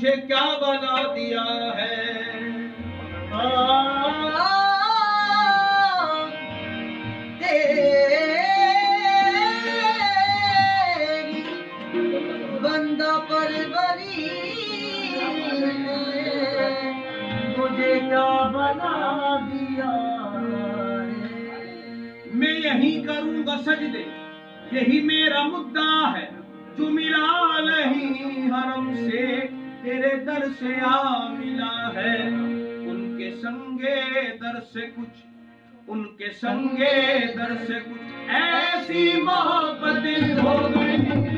तुझे क्या बना दिया है, तेरी बंदा परवरी ने तुझे क्या बना दिया है। मैं यही करूँगा सजदे, यही मेरा मुद्दा है, तू मिला नहीं हरम से, तेरे दर से आ मिला है। उनके संगे दर से कुछ, उनके संगे दर से कुछ ऐसी मोहब्बत हो गई।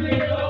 Let's go.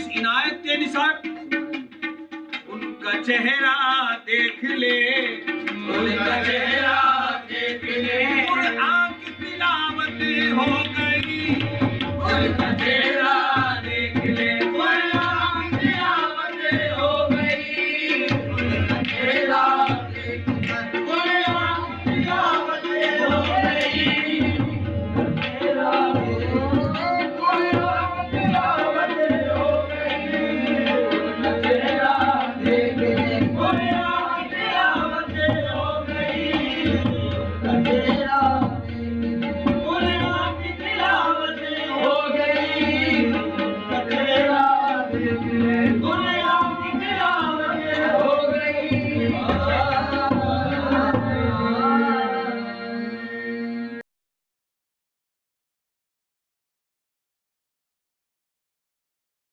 इस इनायत के निसार उनका चेहरा देख ले, उनका चेहरा देख ले। कुरान की तिलावत हो गई, उनका चेहरा देख ले। कुरान की तिलावत हो गई, उनका चेहरा देख ले। कुरान की तिलावत हो गई। Go ahead.